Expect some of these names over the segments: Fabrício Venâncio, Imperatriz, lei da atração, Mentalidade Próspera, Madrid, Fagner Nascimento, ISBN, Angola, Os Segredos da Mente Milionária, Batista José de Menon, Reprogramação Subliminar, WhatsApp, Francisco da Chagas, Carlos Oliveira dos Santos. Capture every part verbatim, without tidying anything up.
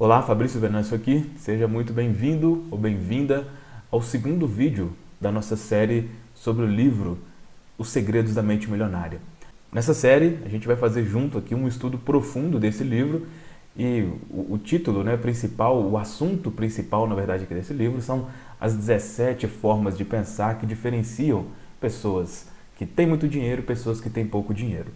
Olá, Fabrício Venâncio aqui. Seja muito bem-vindo ou bem-vinda ao segundo vídeo da nossa série sobre o livro Os Segredos da Mente Milionária. Nessa série, a gente vai fazer junto aqui um estudo profundo desse livro e o, o título, né, principal, o assunto principal, na verdade, aqui desse livro são as dezessete formas de pensar que diferenciam pessoas que têm muito dinheiro e pessoas que têm pouco dinheiro.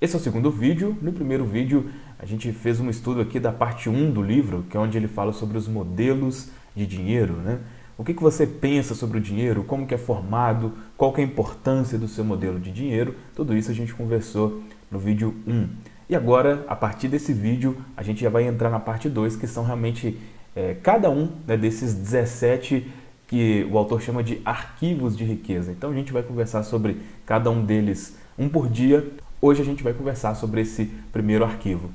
Esse é o segundo vídeo. No primeiro vídeo a gente fez um estudo aqui da parte um do livro, que é onde ele fala sobre os modelos de dinheiro, né? O que que você pensa sobre o dinheiro, como que é formado, qual que é a importância do seu modelo de dinheiro, tudo isso a gente conversou no vídeo um. E agora, a partir desse vídeo, a gente já vai entrar na parte dois, que são realmente é, cada um, né, desses dezessete que o autor chama de arquivos de riqueza. Então a gente vai conversar sobre cada um deles, um por dia. Hoje a gente vai conversar sobre esse primeiro arquivo.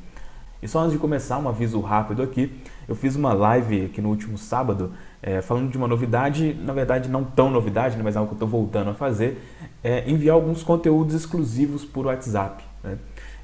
E só antes de começar, um aviso rápido aqui. Eu fiz uma live aqui no último sábado é, falando de uma novidade, na verdade não tão novidade, né, mas algo que eu estou voltando a fazer, é enviar alguns conteúdos exclusivos por WhatsApp, né?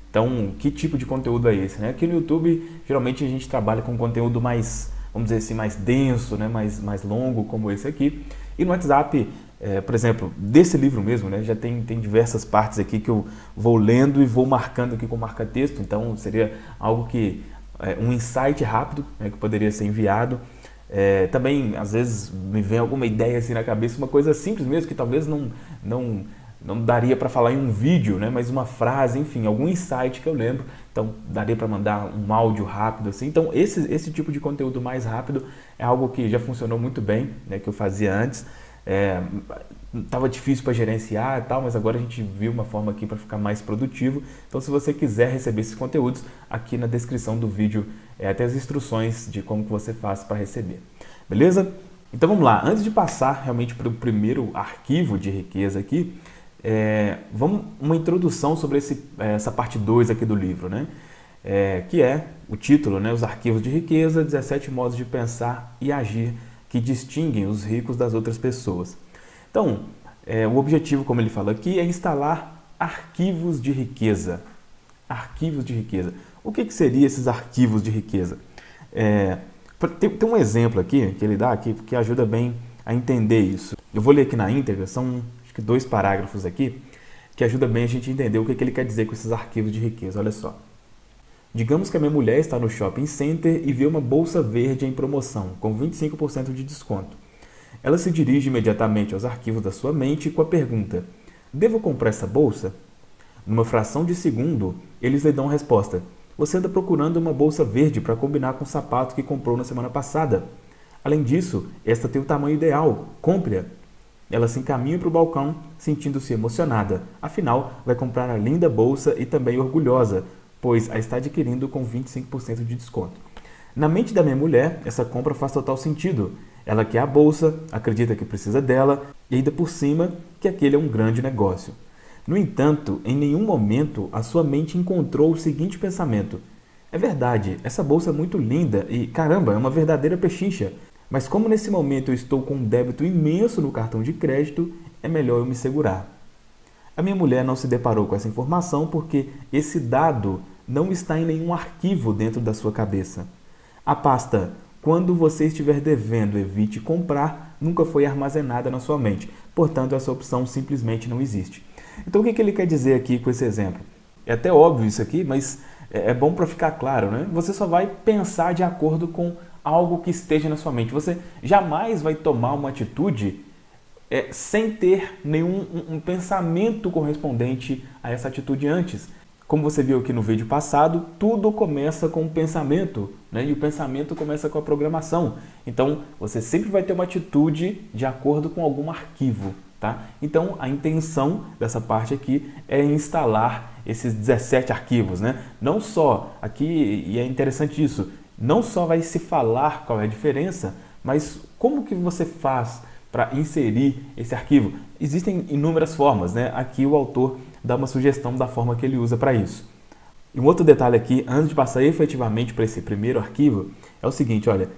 Então, que tipo de conteúdo é esse, né? Aqui no YouTube, geralmente a gente trabalha com conteúdo mais, vamos dizer assim, mais denso, né, mais, mais longo, como esse aqui. E no WhatsApp, É, por exemplo, desse livro mesmo, né, já tem, tem diversas partes aqui que eu vou lendo e vou marcando aqui com marca-texto, então seria algo que, é, um insight rápido, né, que poderia ser enviado. É, também, às vezes, me vem alguma ideia assim na cabeça, uma coisa simples mesmo, que talvez não, não, não daria para falar em um vídeo, né, mas uma frase, enfim, algum insight que eu lembro, então daria para mandar um áudio rápido assim. Então esse, esse tipo de conteúdo mais rápido é algo que já funcionou muito bem, né, que eu fazia antes. É, tava difícil para gerenciar e tal, mas agora a gente viu uma forma aqui para ficar mais produtivo. Então, se você quiser receber esses conteúdos, aqui na descrição do vídeo é, tem as instruções de como que você faz para receber. Beleza? Então vamos lá. Antes de passar realmente para o primeiro arquivo de riqueza aqui, é, vamos uma introdução sobre esse, essa parte dois aqui do livro, né? É, que é o título, né? Os arquivos de riqueza, dezessete modos de pensar e agir que distinguem os ricos das outras pessoas. Então, é, o objetivo, como ele fala aqui, é instalar arquivos de riqueza. Arquivos de riqueza. O que que seriam esses arquivos de riqueza? É, tem, tem um exemplo aqui, que ele dá aqui, que ajuda bem a entender isso. Eu vou ler aqui na íntegra, são acho que dois parágrafos aqui, que ajuda bem a gente entender o que que ele quer dizer com esses arquivos de riqueza. Olha só. Digamos que a minha mulher está no shopping center e vê uma bolsa verde em promoção, com vinte e cinco por cento de desconto. Ela se dirige imediatamente aos arquivos da sua mente com a pergunta: devo comprar essa bolsa? Numa fração de segundo, eles lhe dão a resposta: você anda procurando uma bolsa verde para combinar com o sapato que comprou na semana passada. Além disso, esta tem o tamanho ideal, compre-a. Ela se encaminha para o balcão, sentindo-se emocionada. Afinal, vai comprar a linda bolsa e também orgulhosa, pois a está adquirindo com vinte e cinco por cento de desconto. Na mente da minha mulher, essa compra faz total sentido. Ela quer a bolsa, acredita que precisa dela e ainda por cima que aquele é um grande negócio. No entanto, em nenhum momento a sua mente encontrou o seguinte pensamento: é verdade, essa bolsa é muito linda e, caramba, é uma verdadeira pechincha. Mas como nesse momento eu estou com um débito imenso no cartão de crédito, é melhor eu me segurar. A minha mulher não se deparou com essa informação porque esse dado não está em nenhum arquivo dentro da sua cabeça. A pasta "quando você estiver devendo, evite comprar" nunca foi armazenada na sua mente. Portanto, essa opção simplesmente não existe. Então, o que ele quer dizer aqui com esse exemplo? É até óbvio isso aqui, mas é bom para ficar claro, né? Você só vai pensar de acordo com algo que esteja na sua mente. Você jamais vai tomar uma atitude É, sem ter nenhum um, um pensamento correspondente a essa atitude antes. Como você viu aqui no vídeo passado, tudo começa com o pensamento, né? E o pensamento começa com a programação. Então, você sempre vai ter uma atitude de acordo com algum arquivo, tá? Então, a intenção dessa parte aqui é instalar esses dezessete arquivos, né? Não só, aqui, e é interessante isso, não só vai se falar qual é a diferença, mas como que você faz para inserir esse arquivo. Existem inúmeras formas, né? Aqui o autor dá uma sugestão da forma que ele usa para isso. E um outro detalhe aqui, antes de passar efetivamente para esse primeiro arquivo, é o seguinte, olha,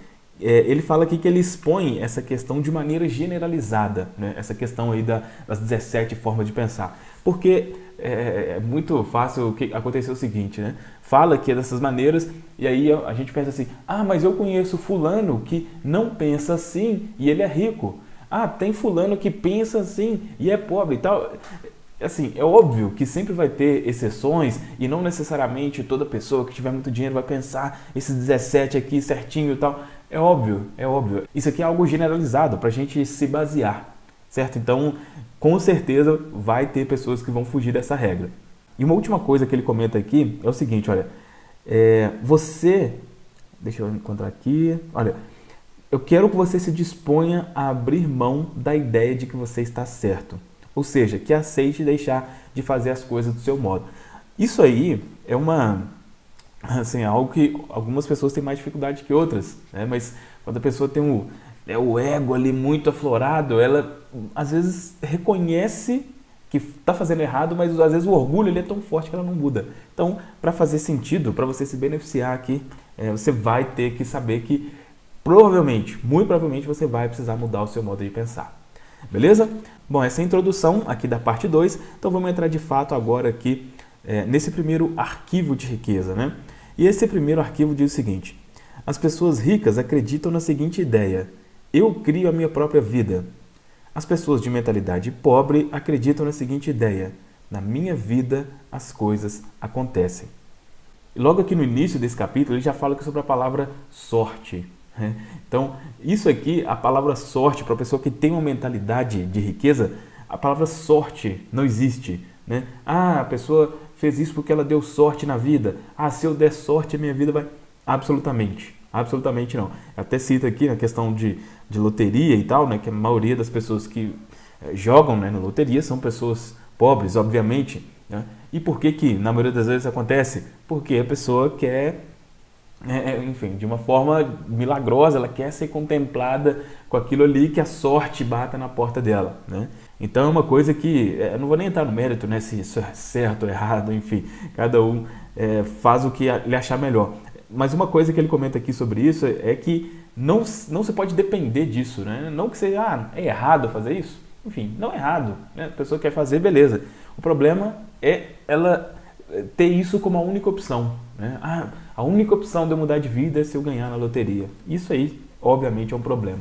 ele fala aqui que ele expõe essa questão de maneira generalizada, né? Essa questão aí da, das dezessete formas de pensar. Porque é, é muito fácil que aconteceu o seguinte, né? Fala que é dessas maneiras e aí a gente pensa assim, ah, mas eu conheço fulano que não pensa assim e ele é rico. Ah, tem fulano que pensa assim e é pobre e tal. Assim, é óbvio que sempre vai ter exceções e não necessariamente toda pessoa que tiver muito dinheiro vai pensar esses dezessete aqui certinho e tal. É óbvio, é óbvio. Isso aqui é algo generalizado para a gente se basear, certo? Então, com certeza vai ter pessoas que vão fugir dessa regra. E uma última coisa que ele comenta aqui é o seguinte, olha, é, você... Deixa eu encontrar aqui, olha... Eu quero que você se disponha a abrir mão da ideia de que você está certo. Ou seja, que aceite deixar de fazer as coisas do seu modo. Isso aí é uma, assim, algo que algumas pessoas têm mais dificuldade que outras, né? Mas quando a pessoa tem um, é, o ego ali muito aflorado, ela às vezes reconhece que está fazendo errado, mas às vezes o orgulho ele é tão forte que ela não muda. Então, para fazer sentido, para você se beneficiar aqui, é, você vai ter que saber que provavelmente, muito provavelmente, você vai precisar mudar o seu modo de pensar. Beleza? Bom, essa é a introdução aqui da parte dois. Então vamos entrar de fato agora aqui é, nesse primeiro arquivo de riqueza, né? E esse primeiro arquivo diz o seguinte. As pessoas ricas acreditam na seguinte ideia. Eu crio a minha própria vida. As pessoas de mentalidade pobre acreditam na seguinte ideia. Na minha vida as coisas acontecem. E logo aqui no início desse capítulo ele já fala sobre a palavra sorte. Então, isso aqui, a palavra sorte, para a pessoa que tem uma mentalidade de riqueza, a palavra sorte não existe, né? Ah, a pessoa fez isso porque ela deu sorte na vida. Ah, se eu der sorte, a minha vida vai... Absolutamente, absolutamente não. Até cita aqui na questão de, de loteria e tal, né? Que a maioria das pessoas que jogam, né, na loteria são pessoas pobres, obviamente, né? E por que que, na maioria das vezes, acontece? Porque a pessoa quer... É, enfim, de uma forma milagrosa, ela quer ser contemplada com aquilo ali, que a sorte bata na porta dela, né? Então é uma coisa que, eu não vou nem entrar no mérito, né, se isso é certo ou errado, enfim, cada um é, faz o que ele achar melhor. Mas uma coisa que ele comenta aqui sobre isso é que não, não se pode depender disso, né? Não que seja, ah, é errado fazer isso? Enfim, não é errado, né? A pessoa quer fazer, beleza. O problema é ela ter isso como a única opção, né? Ah, a única opção de eu mudar de vida é se eu ganhar na loteria. Isso aí, obviamente, é um problema.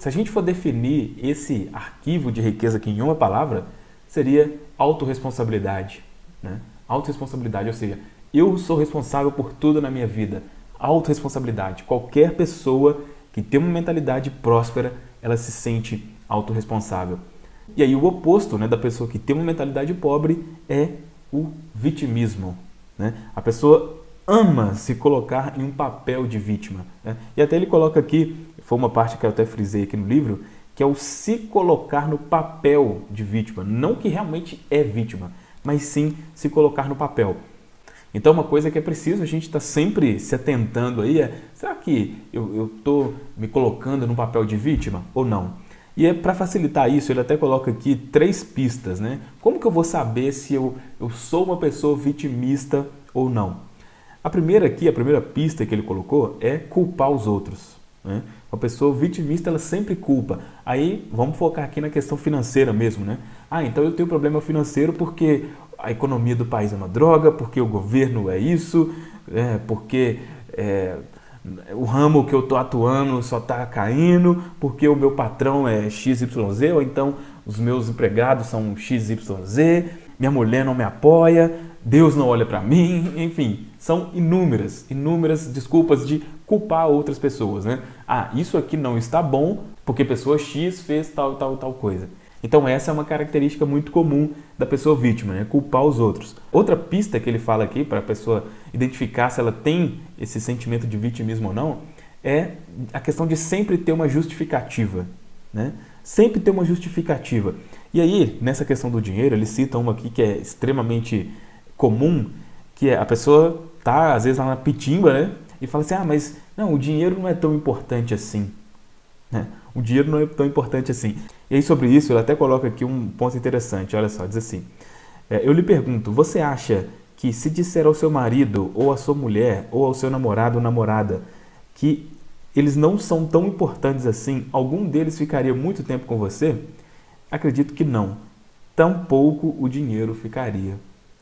Se a gente for definir esse arquivo de riqueza aqui em uma palavra, seria autorresponsabilidade, né? Autorresponsabilidade, ou seja, eu sou responsável por tudo na minha vida. Autorresponsabilidade. Qualquer pessoa que tem uma mentalidade próspera, ela se sente autorresponsável. E aí o oposto, né, da pessoa que tem uma mentalidade pobre é o vitimismo, né? A pessoa ama se colocar em um papel de vítima, né? E até ele coloca aqui, foi uma parte que eu até frisei aqui no livro, que é o se colocar no papel de vítima, não que realmente é vítima, mas sim se colocar no papel. Então uma coisa que é preciso a gente estar tá sempre se atentando aí é, será que eu estou me colocando no papel de vítima ou não? E é para facilitar isso, ele até coloca aqui três pistas, né? Como que eu vou saber se eu, eu sou uma pessoa vitimista ou não? A primeira aqui, a primeira pista que ele colocou é culpar os outros, né? Uma pessoa vitimista, ela sempre culpa. Aí, vamos focar aqui na questão financeira mesmo, né? Ah, então eu tenho problema financeiro porque a economia do país é uma droga, porque o governo é isso, é, porque... É, o ramo que eu estou atuando só está caindo porque o meu patrão é X Y Z ou então os meus empregados são X Y Z, minha mulher não me apoia, Deus não olha para mim, enfim, são inúmeras, inúmeras desculpas de culpar outras pessoas, né? Ah, isso aqui não está bom porque pessoa X fez tal, tal, tal coisa. Então essa é uma característica muito comum da pessoa vítima, né? Culpar os outros. Outra pista que ele fala aqui para a pessoa identificar se ela tem esse sentimento de vitimismo ou não é a questão de sempre ter uma justificativa, né? Sempre ter uma justificativa. E aí, nessa questão do dinheiro, ele cita uma aqui que é extremamente comum, que é a pessoa tá às vezes lá na pitimba, né? E fala assim, ah, mas não, o dinheiro não é tão importante assim, né? O dinheiro não é tão importante assim. E aí sobre isso, ele até coloca aqui um ponto interessante, olha só, diz assim, é, eu lhe pergunto, você acha que se disser ao seu marido, ou à sua mulher, ou ao seu namorado ou namorada, que eles não são tão importantes assim, algum deles ficaria muito tempo com você? Acredito que não. Tampouco o dinheiro ficaria,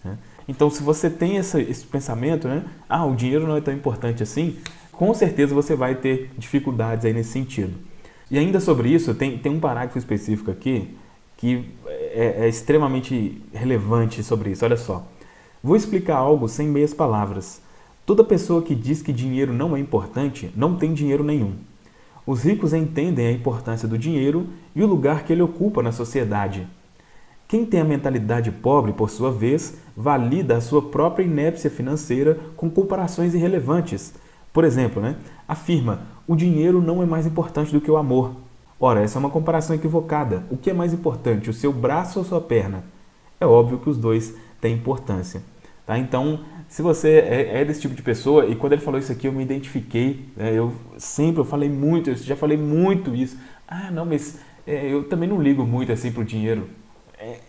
né? Então, se você tem essa, esse pensamento, né? Ah, o dinheiro não é tão importante assim, com certeza você vai ter dificuldades aí nesse sentido. E ainda sobre isso, tem, tem um parágrafo específico aqui que é, é extremamente relevante sobre isso. Olha só. Vou explicar algo sem meias palavras. Toda pessoa que diz que dinheiro não é importante, não tem dinheiro nenhum. Os ricos entendem a importância do dinheiro e o lugar que ele ocupa na sociedade. Quem tem a mentalidade pobre, por sua vez, valida a sua própria inépcia financeira com comparações irrelevantes. Por exemplo, né? Afirma, o dinheiro não é mais importante do que o amor. Ora, essa é uma comparação equivocada. O que é mais importante, o seu braço ou sua perna? É óbvio que os dois têm importância, tá? Então, se você é, é desse tipo de pessoa, e quando ele falou isso aqui eu me identifiquei, né? eu sempre eu falei muito, eu já falei muito isso. Ah, não, mas é, eu também não ligo muito assim pro dinheiro.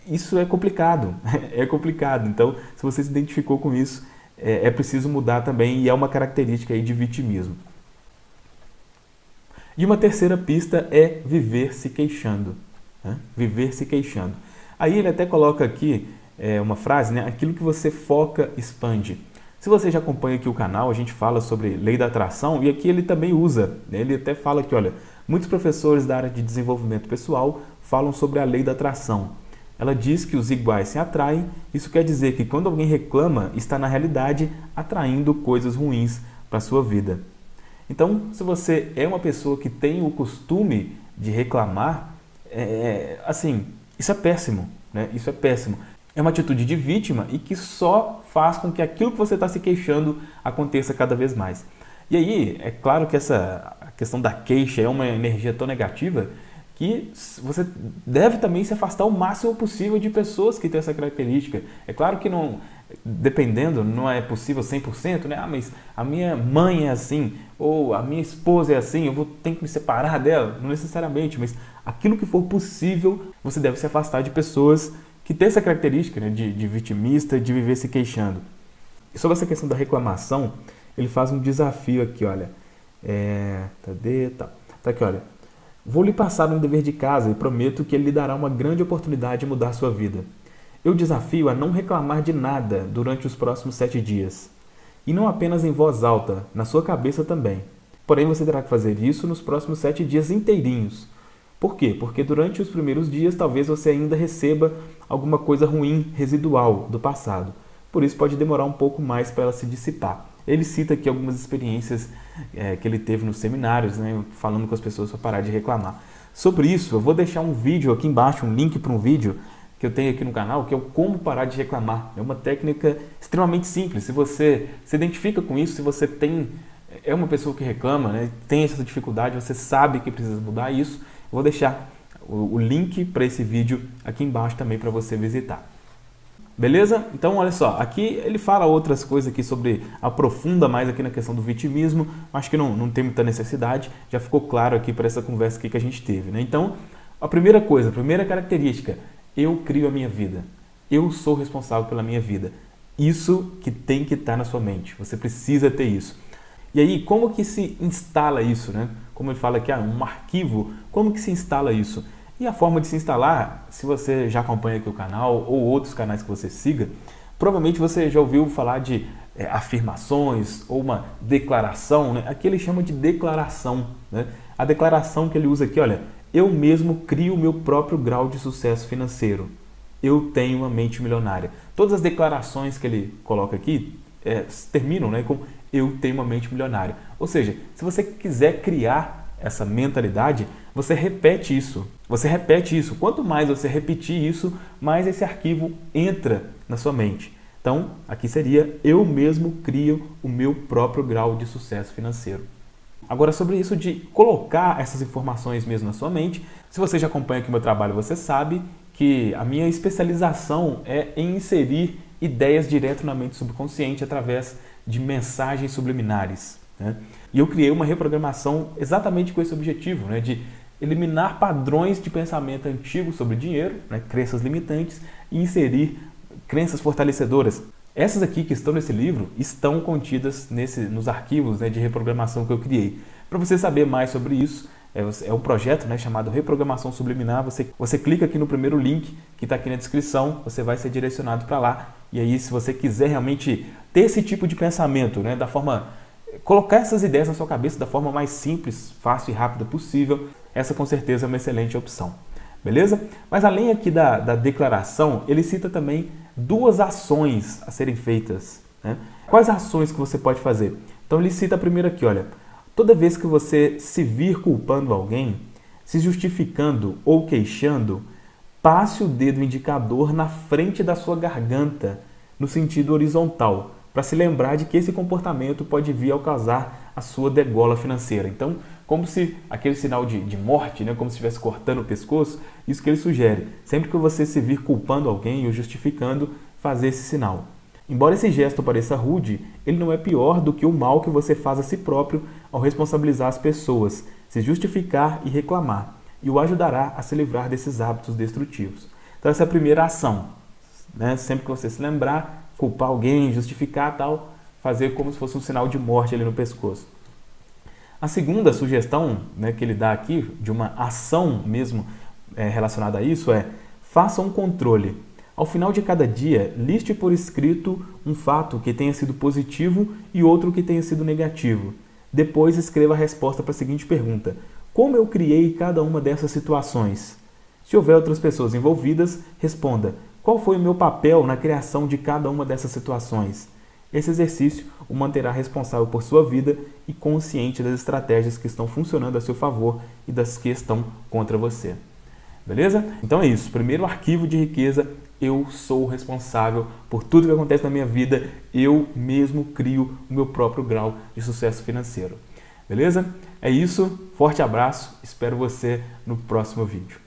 Isso é complicado, é complicado. Então, se você se identificou com isso, é, é preciso mudar também, e é uma característica aí de vitimismo. E uma terceira pista é viver se queixando, né? Viver se queixando. Aí ele até coloca aqui é, uma frase, né? Aquilo que você foca, expande. Se você já acompanha aqui o canal, a gente fala sobre lei da atração, e aqui ele também usa, né? Ele até fala que, olha, muitos professores da área de desenvolvimento pessoal falam sobre a lei da atração. Ela diz que os iguais se atraem, isso quer dizer que quando alguém reclama, está na realidade atraindo coisas ruins para a sua vida. Então, se você é uma pessoa que tem o costume de reclamar, é, assim, isso é péssimo, né? Isso é péssimo. É uma atitude de vítima e que só faz com que aquilo que você está se queixando aconteça cada vez mais. E aí, é claro que essa questão da queixa é uma energia tão negativa que você deve também se afastar o máximo possível de pessoas que têm essa característica. É claro que não, dependendo, não é possível cem por cento, né? Ah, mas a minha mãe é assim, ou a minha esposa é assim, eu vou ter que me separar dela. Não necessariamente, mas aquilo que for possível, você deve se afastar de pessoas que têm essa característica, né? de, de vitimista, de viver se queixando. E sobre essa questão da reclamação, ele faz um desafio aqui, olha. É, cadê? Tá, tá aqui, olha. Vou lhe passar um dever de casa e prometo que ele lhe dará uma grande oportunidade de mudar sua vida. Eu desafio a não reclamar de nada durante os próximos sete dias. E não apenas em voz alta, na sua cabeça também. Porém, você terá que fazer isso nos próximos sete dias inteirinhos. Por quê? Porque durante os primeiros dias, talvez você ainda receba alguma coisa ruim, residual, do passado. Por isso, pode demorar um pouco mais para ela se dissipar. Ele cita aqui algumas experiências é, que ele teve nos seminários, né, falando com as pessoas para parar de reclamar. Sobre isso, eu vou deixar um vídeo aqui embaixo, um link para um vídeo que eu tenho aqui no canal, que é o Como Parar de Reclamar. É uma técnica extremamente simples. Se você se identifica com isso, se você tem, é uma pessoa que reclama, né, tem essa dificuldade, você sabe que precisa mudar isso, eu vou deixar o, o link para esse vídeo aqui embaixo também para você visitar. Beleza? Então, olha só, aqui ele fala outras coisas aqui sobre, aprofunda mais aqui na questão do vitimismo, acho que não, não tem muita necessidade, já ficou claro aqui para essa conversa aqui que a gente teve, né? Então, a primeira coisa, a primeira característica, eu crio a minha vida, eu sou responsável pela minha vida, isso que tem que estar na sua mente, você precisa ter isso. E aí, como que se instala isso, né? Como ele fala aqui, ah, um arquivo, como que se instala isso? E a forma de se instalar, se você já acompanha aqui o canal ou outros canais que você siga, provavelmente você já ouviu falar de é, afirmações ou uma declaração, né? Aqui ele chama de declaração, né? A declaração que ele usa aqui, olha, eu mesmo crio o meu próprio grau de sucesso financeiro, eu tenho uma mente milionária. Todas as declarações que ele coloca aqui é, terminam, né, com eu tenho uma mente milionária. Ou seja, se você quiser criar essa mentalidade, você repete isso, você repete isso. Quanto mais você repetir isso, mais esse arquivo entra na sua mente. Então, aqui seria, eu mesmo crio o meu próprio grau de sucesso financeiro. Agora, sobre isso de colocar essas informações mesmo na sua mente, se você já acompanha aqui o meu trabalho, você sabe que a minha especialização é em inserir ideias direto na mente subconsciente através de mensagens subliminares, né? E eu criei uma reprogramação exatamente com esse objetivo, né, de eliminar padrões de pensamento antigo sobre dinheiro, né, crenças limitantes, e inserir crenças fortalecedoras. Essas aqui que estão nesse livro estão contidas nesse, nos arquivos, né, de reprogramação que eu criei. Para você saber mais sobre isso, é um projeto, né, chamado Reprogramação Subliminar. Você, você clica aqui no primeiro link que está aqui na descrição, você vai ser direcionado para lá. E aí, se você quiser realmente ter esse tipo de pensamento, né, da forma, colocar essas ideias na sua cabeça da forma mais simples, fácil e rápida possível, essa com certeza é uma excelente opção. Beleza? Mas além aqui da, da declaração, ele cita também duas ações a serem feitas, né? Quais ações que você pode fazer? Então ele cita a primeira aqui, olha. Toda vez que você se vir culpando alguém, se justificando ou queixando, passe o dedo indicador na frente da sua garganta, no sentido horizontal, para se lembrar de que esse comportamento pode vir a causar a sua degola financeira. Então, como se aquele sinal de, de morte, né, como se estivesse cortando o pescoço, isso que ele sugere. Sempre que você se vir culpando alguém ou justificando, fazer esse sinal. Embora esse gesto pareça rude, ele não é pior do que o mal que você faz a si próprio ao responsabilizar as pessoas, se justificar e reclamar, e o ajudará a se livrar desses hábitos destrutivos. Então essa é a primeira ação, né? Sempre que você se lembrar, culpar alguém, justificar tal, fazer como se fosse um sinal de morte ali no pescoço. A segunda sugestão, né, que ele dá aqui, de uma ação mesmo é, relacionada a isso, é: faça um controle. Ao final de cada dia, liste por escrito um fato que tenha sido positivo e outro que tenha sido negativo. Depois, escreva a resposta para a seguinte pergunta: como eu criei cada uma dessas situações? Se houver outras pessoas envolvidas, responda: qual foi o meu papel na criação de cada uma dessas situações? Esse exercício o manterá responsável por sua vida e consciente das estratégias que estão funcionando a seu favor e das que estão contra você. Beleza? Então é isso. Primeiro arquivo de riqueza: eu sou responsável por tudo que acontece na minha vida, eu mesmo crio o meu próprio grau de sucesso financeiro. Beleza? É isso, forte abraço, espero você no próximo vídeo.